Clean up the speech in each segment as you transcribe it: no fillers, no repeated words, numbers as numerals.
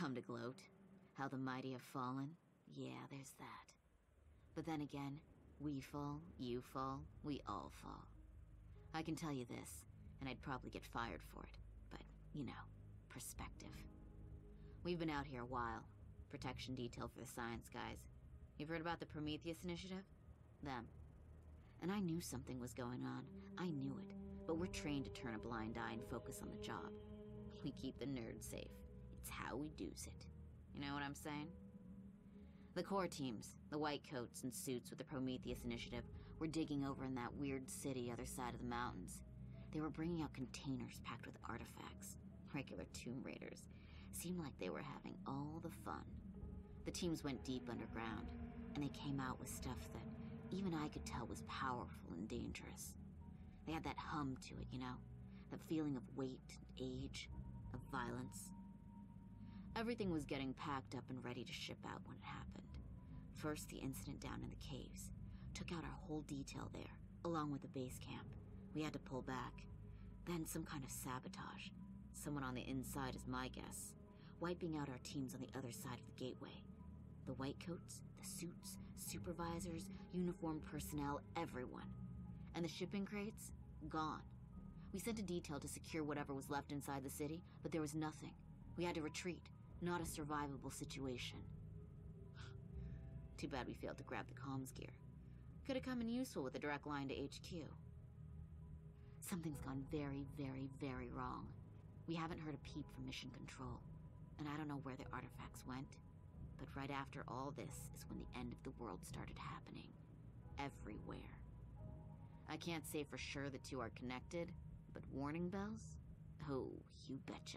come to gloat. How the mighty have fallen. Yeah, there's that. But then again, we fall, you fall, we all fall. I can tell you this, and I'd probably get fired for it. But, you know, perspective. We've been out here a while. Protection detail for the science guys. You've heard about the Prometheus Initiative? Them. And I knew something was going on. I knew it. But we're trained to turn a blind eye and focus on the job. We keep the nerd safe. It's how we do's it. You know what I'm saying? The core teams, the white coats and suits with the Prometheus Initiative, were digging over in that weird city other side of the mountains. They were bringing out containers packed with artifacts. Regular tomb raiders. Seemed like they were having all the fun. The teams went deep underground, and they came out with stuff that even I could tell was powerful and dangerous. They had that hum to it, you know? That feeling of weight and age, of violence. Everything was getting packed up and ready to ship out when it happened. First, the incident down in the caves. Took out our whole detail there, along with the base camp. We had to pull back. Then some kind of sabotage. Someone on the inside is my guess. Wiping out our teams on the other side of the gateway. The white coats, the suits, supervisors, uniformed personnel, everyone. And the shipping crates? Gone. We sent a detail to secure whatever was left inside the city, but there was nothing. We had to retreat. Not a survivable situation. Too bad we failed to grab the comms gear. Could have come in useful with a direct line to HQ. Something's gone very, very, very wrong. We haven't heard a peep from Mission Control. And I don't know where the artifacts went. But right after all this is when the end of the world started happening. Everywhere. I can't say for sure the two are connected, but warning bells? Oh, you betcha.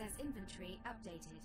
Process inventory updated.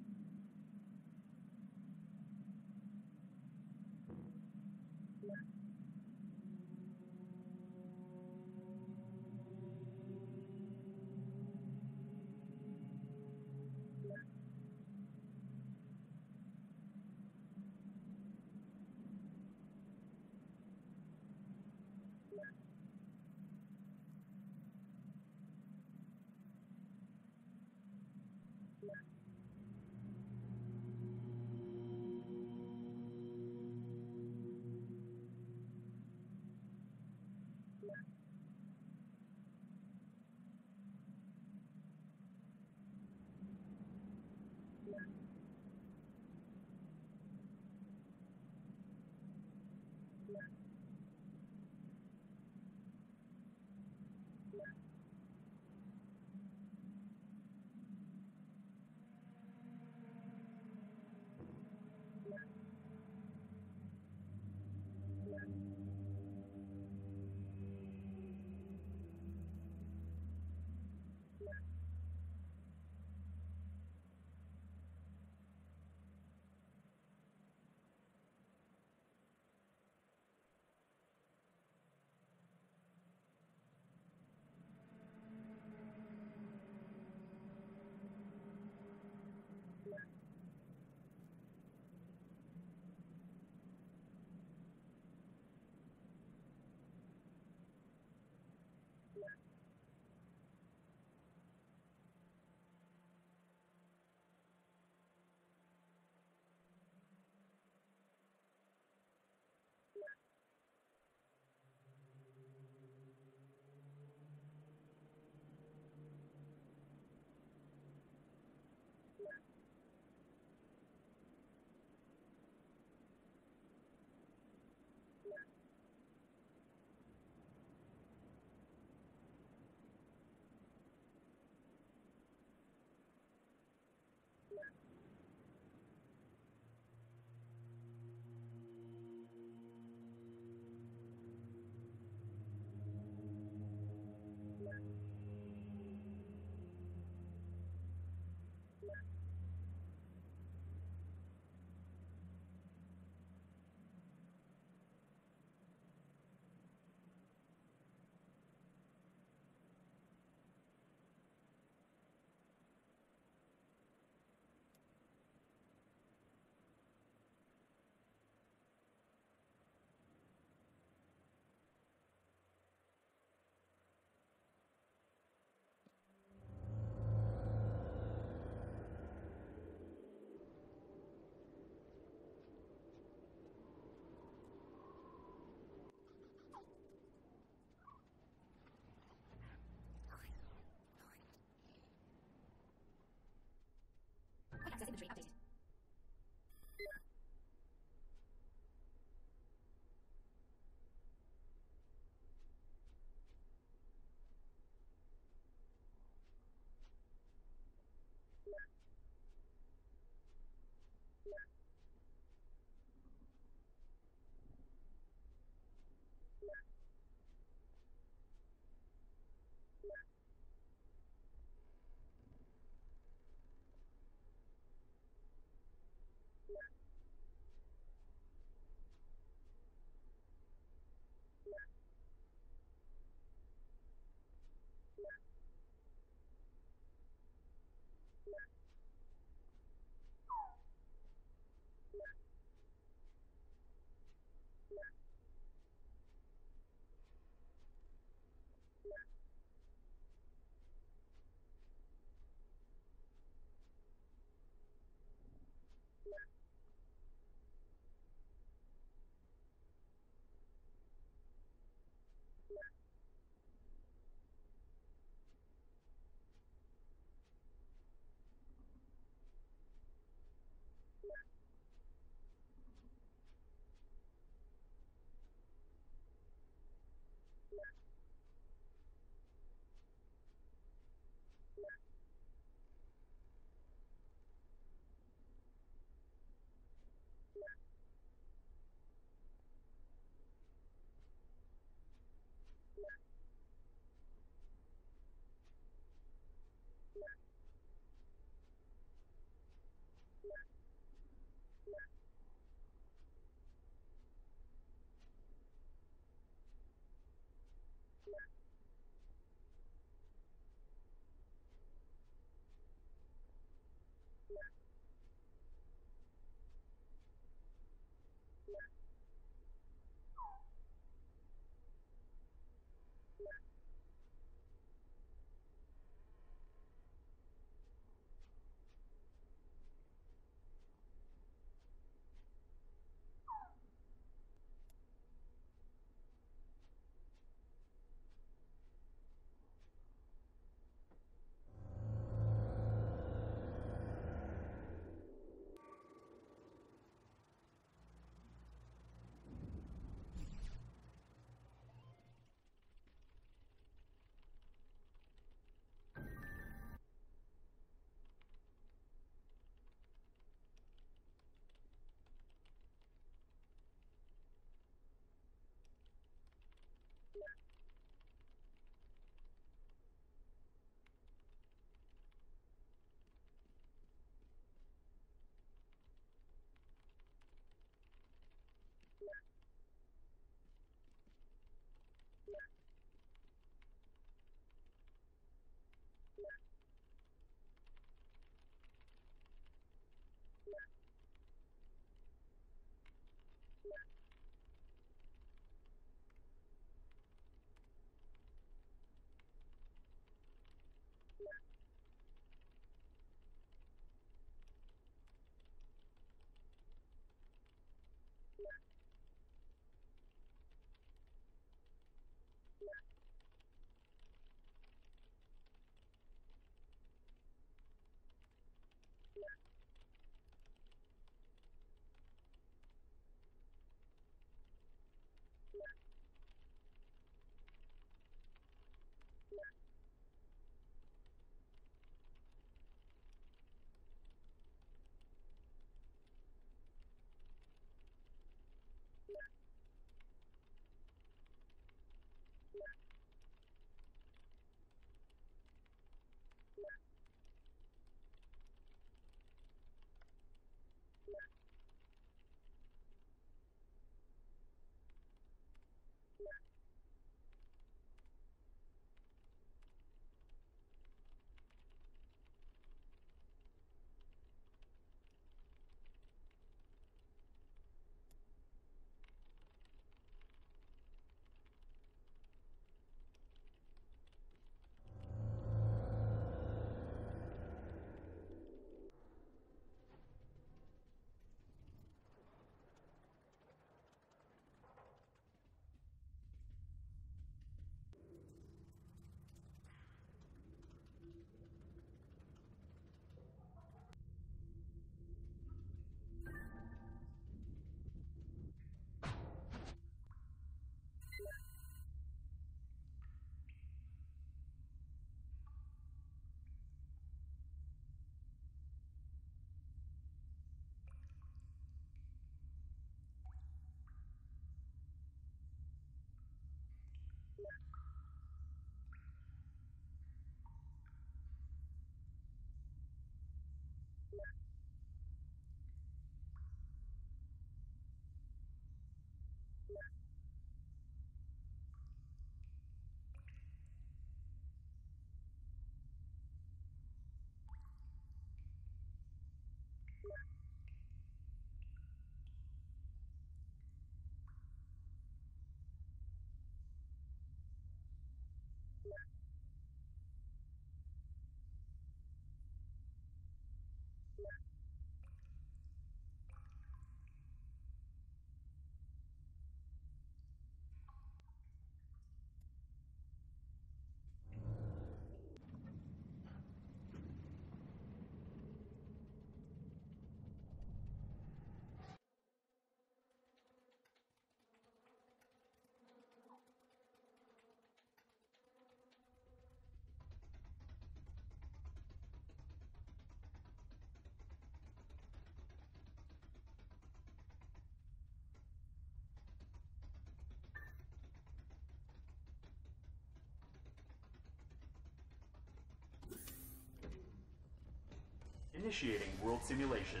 Initiating world simulation.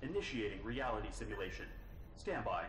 Initiating reality simulation. Standby.